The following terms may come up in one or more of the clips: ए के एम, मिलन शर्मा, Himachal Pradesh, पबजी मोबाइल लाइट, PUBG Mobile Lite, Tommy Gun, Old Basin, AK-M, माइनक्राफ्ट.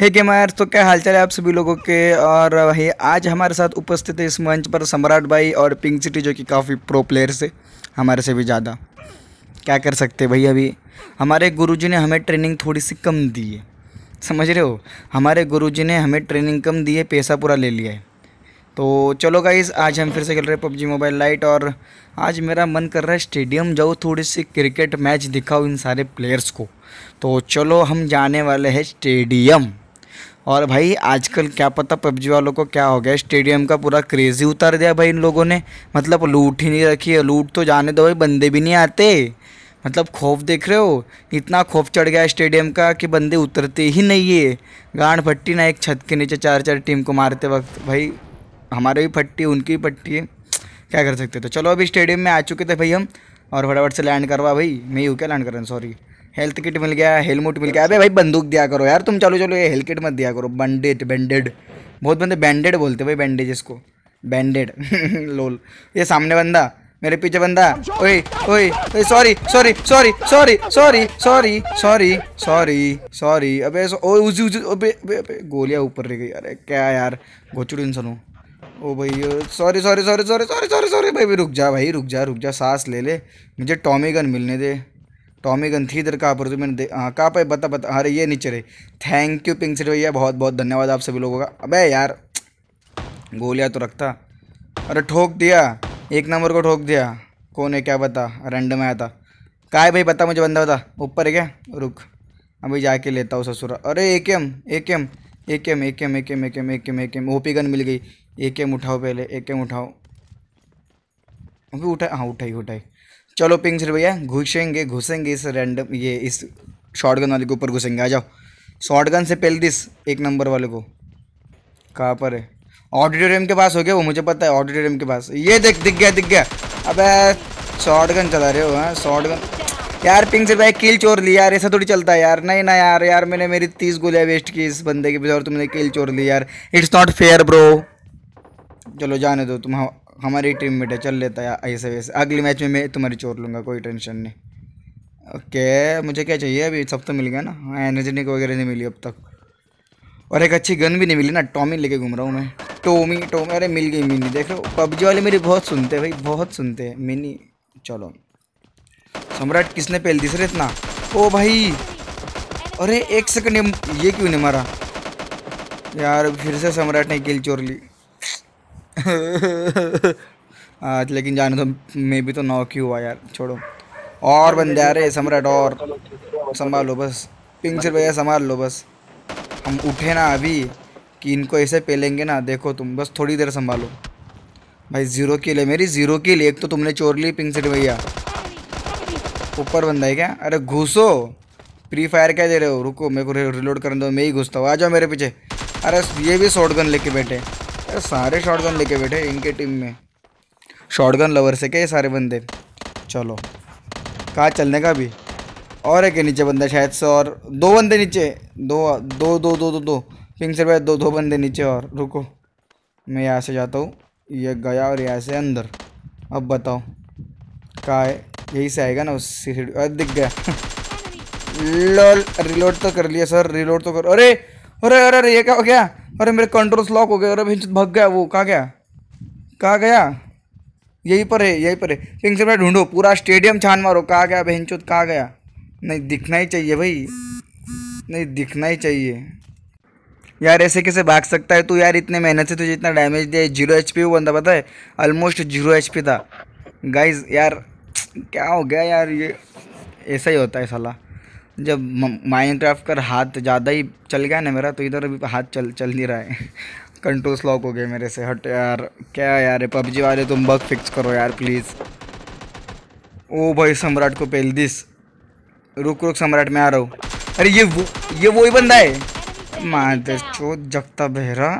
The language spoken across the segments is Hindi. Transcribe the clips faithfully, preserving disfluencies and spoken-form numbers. हे गेमर, तो क्या हालचाल है आप सभी लोगों के। और भाई आज हमारे साथ उपस्थित है इस मंच पर सम्राट भाई और पिंक सिटी, जो कि काफ़ी प्रो प्लेयर्स है हमारे से भी ज़्यादा। क्या कर सकते भाई, अभी हमारे गुरुजी ने हमें ट्रेनिंग थोड़ी सी कम दी है, समझ रहे हो। हमारे गुरुजी ने हमें ट्रेनिंग कम दी है, पैसा पूरा ले लिया है। तो चलो गाइस, आज हम फिर से खेल रहे हैं पबजी मोबाइल लाइट। और आज मेरा मन कर रहा है स्टेडियम जाऊँ, थोड़ी सी क्रिकेट मैच दिखाऊँ इन सारे प्लेयर्स को। तो चलो हम जाने वाले हैं स्टेडियम। और भाई आजकल क्या पता पबजी वालों को क्या हो गया, स्टेडियम का पूरा क्रेज़ ही उतार दिया भाई इन लोगों ने। मतलब लूट ही नहीं रखी है, लूट तो जाने दो भाई, बंदे भी नहीं आते। मतलब खौफ देख रहे हो, इतना खौफ चढ़ गया स्टेडियम का कि बंदे उतरते ही नहीं है। गांड फट्टी ना एक छत के नीचे चार चार टीम को मारते वक्त। भाई हमारे भी फट्टी, उनकी भी फट्टी है, क्या कर सकते। तो चलो अभी स्टेडियम में आ चुके थे भाई हम, और फटाफट से लैंड करवा। भाई मैं ही हूँ क्या लैंड कर रहा हूँ, सॉरी। हेल्थ किट मिल गया, हेलमेट मिल गया। अरे भाई बंदूक दिया करो यार तुम, चलो चलो। ये हेल्थ किट मत दिया करो, बैंडेड बैंडेड बहुत बंदे बैंडेड बोलते भाई, बैंडेज इसको, बैंडेड लोल। ये सामने बंदा, मेरे पीछे बंदा। ओए ओए ओए sorry sorry sorry sorry sorry sorry sorry sorry sorry अबे ओए उजी उजी अबे अबे गोलियाँ ऊपर रह गई। अरे क्या यार घोचड़ू इंसान हूँ। ओ भाई sorry sorry sorry sorry sorry sorry sorry भाई भाई रुक जा भाई, रुक जा रुक जा, सांस ले ले। मुझे टॉमी गन मिलने दे। टॉमी गन थी इधर, कहाँ पर तो मैंने दे, हाँ कहाँ पर, बता बता। अरे ये नीचे रहे। थैंक यू पिंक सिटी भैया, बहुत बहुत धन्यवाद आप सभी लोगों का। अबे यार गोलियाँ तो रखता, अरे ठोक दिया, एक नंबर को ठोक दिया। कौन है क्या बता, रैंडम आया था। कहा है भाई बता, मुझे बंदा बता। ऊपर है क्या, रुक अभी जाके लेता हूँ ससुरा। अरे ए के एम ए के एम ए के एम ए के एम ए के एम ए के एम ए के एम ए के एम ओपी गन मिल गई। ए के एम उठाओ पहले, ए के एम उठाओ। अभी उठा, हाँ उठाई उठाई। चलो पिंक सिटी भैया घुसेंगे घुसेंगे इस रैंडम, ये इस शॉटगन वाले के ऊपर घुसेंगे। आ जाओ शॉटगन से पहले दिस एक नंबर वाले को। कहाँ पर है, ऑडिटोरियम के पास हो गया वो, मुझे पता है ऑडिटोरियम के पास। ये देख दिख गया दिख गया। अबे शॉटगन चला रहे हो, हाँ शॉटगन। यार पिंक सिटी भाई किल चोर ली यार, ऐसा थोड़ी चलता है यार। नहीं ना यार, यार मैंने मेरी तीस गोलियाँ वेस्ट की इस बंदे के पीछे, और तुमने किल चोर ली यार। It's not fair bro. चलो जाने दो, तुम हमारी टीम में है, चल लेता है ऐसे वैसे। अगली मैच में मैं तुम्हारी चोर लूँगा, कोई टेंशन नहीं। ओके मुझे क्या चाहिए अभी, सब तो मिल गया ना। हाँ एनर्जेटिक वगैरह नहीं मिली अब तक, और एक अच्छी गन भी नहीं मिली ना। टॉमी लेके घूम रहा हूँ मैं, टॉमी टॉमी। अरे मिल गई मिनी, देखो पबजी वाले मेरी बहुत सुनते हैं भाई, बहुत सुनते हैं मिनी। चलो सम्राट किसने पहल दी सर इतना। ओ भाई अरे एक सेकेंड, ये क्यों नहीं मारा यार। फिर से सम्राट ने किल चोर ली। आज लेकिन जाने तो, मैं भी तो नॉक ही हुआ यार। छोड़ो, और बंदे आ रहे सम्राट, और संभाल लो बस पिंक सिटी भैया, संभाल लो बस। हम उठे ना अभी कि इनको ऐसे पेलेंगे ना, देखो तुम बस थोड़ी देर संभालो भाई। ज़ीरो किल है मेरी, ज़ीरो किल। एक तो तुमने चोर ली पिंक सिटी भैया। ऊपर बंदा है क्या, अरे घुसो। फ्री फायर क्या दे रहे हो, रुको मेरे को रिलोड करने दो, मैं ही घुसता हूँ। आ जाओ मेरे पीछे। अरे ये भी शॉटगन लेके बैठे, सारे शॉटगन लेके बैठे इनके टीम में। शॉटगन लवर से क्या ये सारे बंदे। चलो कहाँ चलने का अभी, और एक नीचे बंदा शायद से, और दो बंदे नीचे, दो दो दो दो दो दो पिंक से भाई, दो दो बंदे नीचे। और रुको मैं यहाँ से जाता हूँ, ये गया और यहाँ से अंदर। अब बताओ कहाँ है, यही से आएगा ना उससे। दिख गया लॉल। रिलोड तो कर लिया सर, रिलोड तो कर। अरे अरे अरे अरे ये क्या हो गया, अरे मेरे कंट्रोल्स लॉक हो गए। अरे भैंस भाग गया वो, कहाँ गया कहाँ गया। यहीं पर है यहीं पर है पिंक सिटी भाई, ढूंढो पूरा स्टेडियम छान मारो। कहाँ गया भैंस कहाँ गया, नहीं दिखना ही चाहिए भाई, नहीं दिखना ही चाहिए यार। ऐसे कैसे भाग सकता है तू यार, इतने मेहनत से तुझे इतना डैमेज दिया। जीरो एच पी वो बंदा, पता है ऑलमोस्ट जीरो एच पी था गाइज। यार क्या हो गया यार, ये ऐसा ही होता है साला। जब माइनक्राफ्ट का हाथ ज़्यादा ही चल गया ना मेरा, तो इधर अभी हाथ चल चल नहीं रहा है। कंट्रोल लॉक हो गए मेरे से। हट यार क्या यार, पबजी वाले तुम बग फिक्स करो यार प्लीज़। ओ भाई सम्राट को पहल दिस। रुक रुक सम्राट मैं आ रहा हूँ। अरे ये वो ये वही बंदा है, मादर चोद जगता बहरा।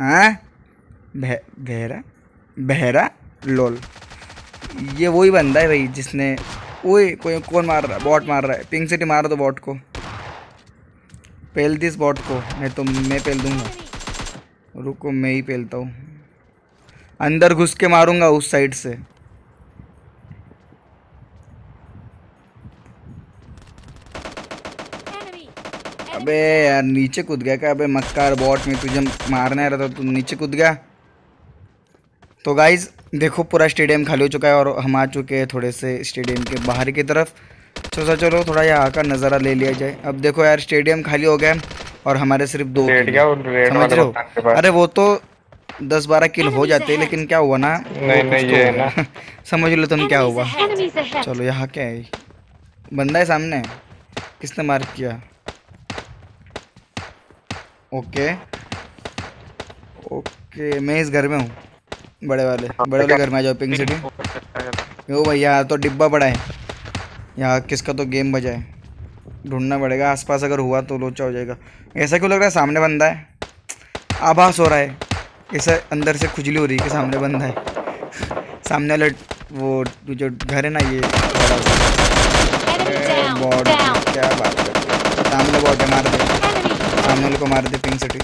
हाँ बह बहरा बहरा लोल, ये वही बंदा है भाई जिसने। ओए कोई कौन मार रहा है, बॉट मार रहा है। पिंक सिटी मार दो बॉट को, पहल दिस बॉट को, नहीं तो मैं पहल दूंगा। रुको मैं ही पहलता हूँ, अंदर घुस के मारूंगा उस साइड से। अबे यार नीचे कूद गया क्या? अबे मक्कार बॉट में तुझे मारना रहता तो नीचे कूद गया। तो गाइज देखो पूरा स्टेडियम खाली हो चुका है और हम आ चुके हैं थोड़े से स्टेडियम के बाहर की तरफ। सोचा चलो थोड़ा यहाँ का नज़ारा ले लिया जाए। अब देखो यार स्टेडियम खाली हो गया और हमारे सिर्फ दो समझ रहे हो। अरे वो तो दस बारह किल हो जाते लेकिन क्या हुआ ना नहीं नहीं ये ना समझ लो तुम क्या हुआ। चलो यहाँ क्या है, बंदा है सामने, किसने मार किया? ओके ओके मैं इस घर में हूँ, बड़े वाले बड़े वाले घर में आ जाओ पिंक सिटी। यो भैया तो डिब्बा बड़ा है यहाँ, किसका तो गेम बजा है, ढूंढना पड़ेगा आसपास, अगर हुआ तो लोचा हो जाएगा। ऐसा क्यों लग रहा है सामने बंदा है, आभास हो रहा है ऐसा, अंदर से खुजली हो रही है कि सामने बंदा है। सामने वाले वो जो घर है ना ये बॉट, क्या बात है, सामने बॉट है, मार दे सामने वाले को, मार दे पिंक सिटी।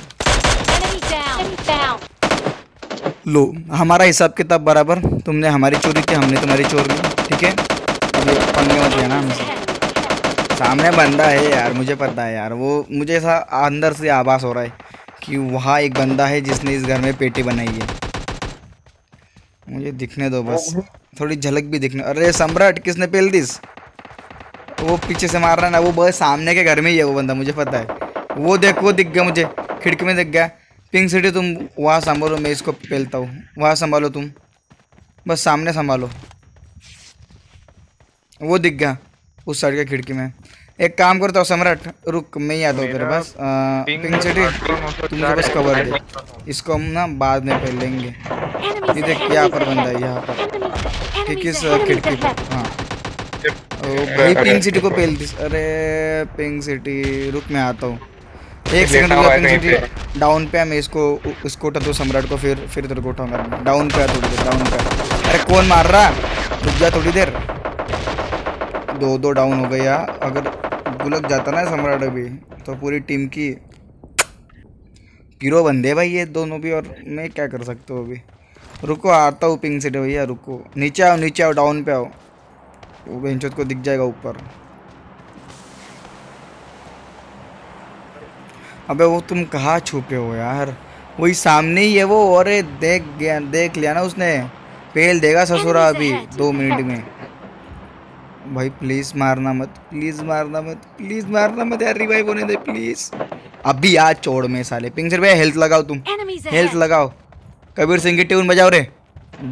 लो हमारा हिसाब किताब बराबर, तुमने हमारी चोरी की हमने तुम्हारी चोरी, ठीक है? पंगे मत लेना हमसे, सामने बंदा है यार मुझे पता है यार। वो मुझे ऐसा अंदर से आभास हो रहा है कि वहाँ एक बंदा है जिसने इस घर में पेटी बनाई है, मुझे दिखने दो बस थोड़ी झलक भी दिखने। अरे सम्राट किसने पेल दिस? वो पीछे से मार रहा है ना, वो बस सामने के घर में ही है वो बंदा, मुझे पता है। वो देख वो दिख गया मुझे, खिड़की में दिख गया। पिंक सिटी तुम वहाँ संभालो, मैं इसको पेलता हूँ, वहाँ संभालो तुम, बस सामने संभालो। वो दिख गया उस साइड के खिड़की में। एक काम करता हूँ सम्राट, रुक मैं ही आता हूँ तेरे पास। पिंक सिटी तुमको बस कवर दे, इसको हम ना बाद में पहन लेंगे। ये देख यहाँ पर बंदा है, यहाँ पर ठीक इस खिड़की पर। हाँ भाई पिंक सिटी को पहन दी। अरे पिंक सिटी रुक मैं आता हूँ, एक सेकंड रुक। पिंक सिटी डाउन पे है, मैं इसको इसको उठा दूँ सम्राट को, फिर फिर तेरे को उठाऊँगा। डाउन पे थोड़ी देर, डाउन पे। अरे कौन मार रहा, रुक जा थोड़ी देर। दो दो डाउन हो गया, अगर गुलक जाता ना सम्राट अभी तो पूरी टीम की हीरो बंदे भाई ये दोनों भी, और मैं क्या कर सकता हूँ अभी। रुको आता हूँ पिंक सिटी भैया, रुको नीचे आओ नीचे आओ, डाउन पे आओ। वो बेंचोत को दिख जाएगा ऊपर। अबे वो तुम कहाँ छुपे हो यार, वही सामने ही है वो। अरे देख गया, देख लिया ना उसने, पेल देगा ससुरा अभी दो मिनट में। भाई प्लीज़ मारना मत, प्लीज़ मारना मत, प्लीज़ मारना मत यार, रिवाइव होने दे प्लीज़ अभी। यार छोड़ में साले। पिंक सिटी भैया हेल्थ लगाओ, तुम हेल्थ लगाओ। कबीर सिंह की ट्यून बजाओ रे,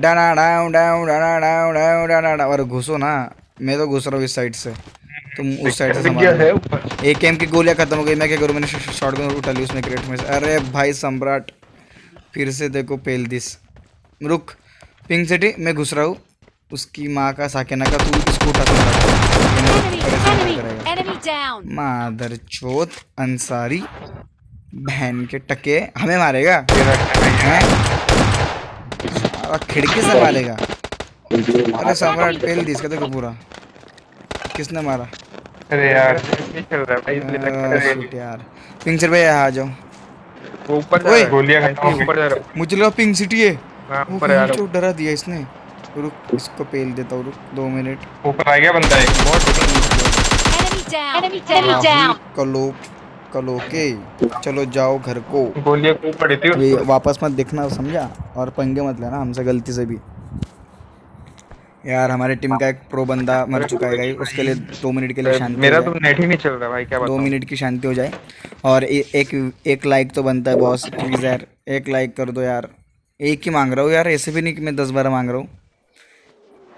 डाना डाउ डाउ डाना डाउ डाउ डाना डाउ। और घुसो ना, मैं तो घुस रहा हूँ इस साइड से, तुम उस साइड से। ए के एम की गोलियाँ खत्म हो गई, मैं क्या करूँ, मैंने शॉटगन उठा ली उसमें क्रेट में से। अरे भाई सम्राट फिर से देखो पेल दिस। रुक पिंक सिटी मैं घुस रहा हूँ, उसकी माँ का साकेना का, तू इसको उठा। मादर चोत अंसारी बहन के टके, हमें मारेगा, खिड़की से मारेगा। अरे सम्राट पेल दी इसका देखो पूरा, किसने मारा? अरे यार यार पिंक सिटी भैया आ जाओ ऊपर, मुझे लगा पिंक सिटी है, डरा दिया इसने। रुक इसको पेल देता हूँ, रुक दो मिनट। ऊपर आ गया बंदा एक, बहुत कलो कलो के। चलो जाओ घर को, गोलियां को पड़ी थी, वापस मत देखना समझा, और पंगे मत लेना हमसे गलती से भी। यार हमारे टीम का एक प्रो बंदा मर चुका है भाई, उसके लिए दो मिनट के लिए शांति, मेरा तो नेट ही नहीं चल रहा भाई क्या बताऊं, दो मिनट की शांति हो जाए। और एक एक लाइक तो बनता है बॉस, प्लीज़ यार एक लाइक कर दो यार, एक ही मांग रहा हूँ यार, ऐसे भी नहीं कि मैं दस बार मांग रहा हूँ,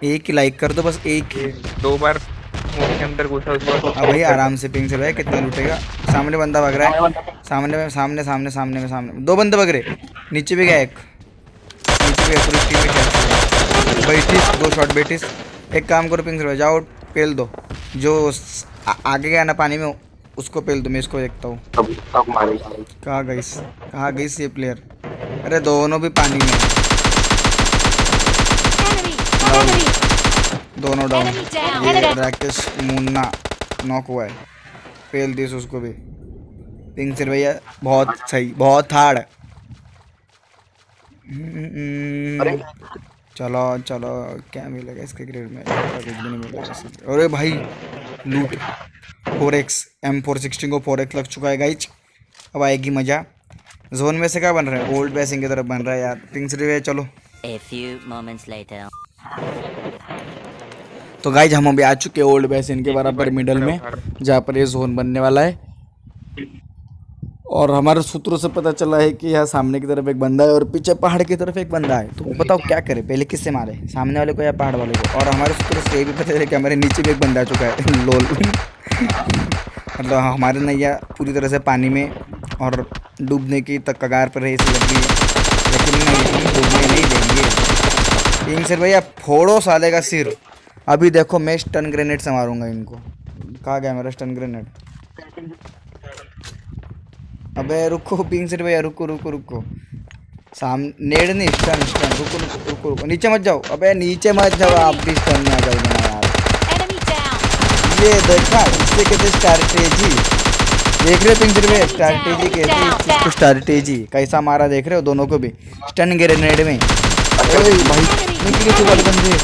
एक ही लाइक कर दो बस, एक ही। दो बार के अंदर घुसा भाई आराम से। पिंक से भाई कितना लूटेगा, सामने बंदा भाग रहा है, सामने में सामने सामने सामने में सामने दो बंदे भाग रहे, नीचे भी गया एक, नीचे भी पूरी टीम में बैठिस, दो शॉट बैठिस। एक काम करो पिंक से भाई जाओ पेल दो, जो आ, आगे गया ना पानी में उसको पेल दो, मैं इसको देखता हूँ। कहाँ गई कहाँ गई ये प्लेयर? अरे दोनों भी पानी में, दोनों डाउन। ये राकेश मुन्ना नॉक हुआ है, पेल दिस उसको भी। पिंक सिटी भैया बहुत सही, बहुत हार्ड। चलो चलो क्या मिलेगा इसके ग्रेड में, कुछ भी नहीं मिलेगा। अरे भाई लूट four X M four sixteen को फोर एक्स लग चुका है गाइज। अब आएगी मज़ा। जोन में से क्या बन रहा है, ओल्ड बेसिन की तरफ बन रहा है यार, पिंग से रिवे। चलो A few moments later. तो गाइज हम अभी आ चुके हैं ओल्ड बेसिन के बराबर मिडल में, जहाँ पर ये जोन बनने वाला है। और हमारे सूत्रों से पता चला है कि यहाँ सामने की तरफ एक बंदा है और पीछे पहाड़ की तरफ एक बंदा है। तो बताओ क्या करें, पहले किससे मारे, सामने वाले को या पहाड़ वाले को। और हमारे सूत्रों से ये भी पता चला कि हमारे नीचे भी एक बंदा आ चुका है लोल। मतलब हमारे नैया पूरी तरह से पानी में और डूबने की तक कगार पर है, इसे लगी है लेकिन नहीं डूबने नहीं देंगे। इन सर भैया फोड़ो साले का सिर। अभी देखो मैं स्टन ग्रेनेड से मारूंगा इनको। कहाँ गया मेरा स्टन ग्रेनेड? अबे रुको पिंग से भैया, रुको रुको रुको। सामने नेड नहीं, स्टन स्टन। रुको रुको रुको रुको, नीचे मत जाओ। अबे नीचे मत जाओ, आप भी स्टन में आ जाओगे यार। ये देखा, इससे कहते स्ट्रैटेजी। देख रहे पिंग से भैया, स्ट्रैटेजी कहते हैं, स्ट्रैटेजी। कैसा मारा देख रहे हो दोनों को भी स्टन ग्रेनेड में। अरे भाई निकले तो बल बंदे,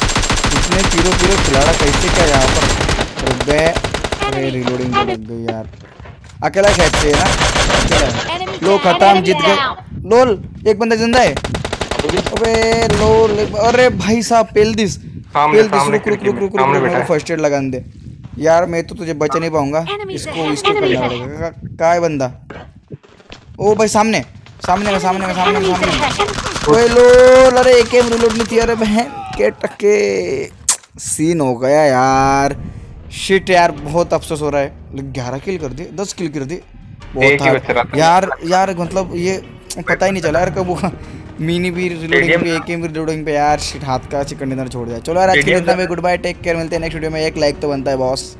इसने पीरो पीरो खिलाड़ा कैसे क्या यहाँ पर। अबे अरे रिलोडिंग लग गई यार, अकेला शायद से है ना। लो खत्म, जीत गए। लोल एक बंदा जिंदा है। अबे लोल, अरे भाई साहब पेल दिस पेल दिस। रुक रुक रुक रुक रुक, फर्स्ट एड लगाने दे यार। मैं तो तुझे बचा नहीं पाऊंगा, इसको इसको करना पड़ेगा। कहाँ है बंदा? ओ भाई सामने सामने में सामने में सामने में सामने। ओए लोल, अरे एक एम रिलोड नहीं थी। अरे बहन के टके, सीन हो गया यार। शिट यार, बहुत अफसोस हो रहा है। ग्यारह किल कर दिए, दस किल कर दिए, बहुत यार यार। मतलब ये पता ही नहीं चला यार कब हुआ। मिनी भी रिलोडिंग पे, एक एम भी रिलोडिंग पे यार। शिट, हाथ का चिकन डिनर छोड़ दिया। चलो यार, आज के लिए इतना। गुड बाय, टेक केयर, मिलते हैं नेक्स्ट वीडियो में। एक लाइक तो बनता है बॉस।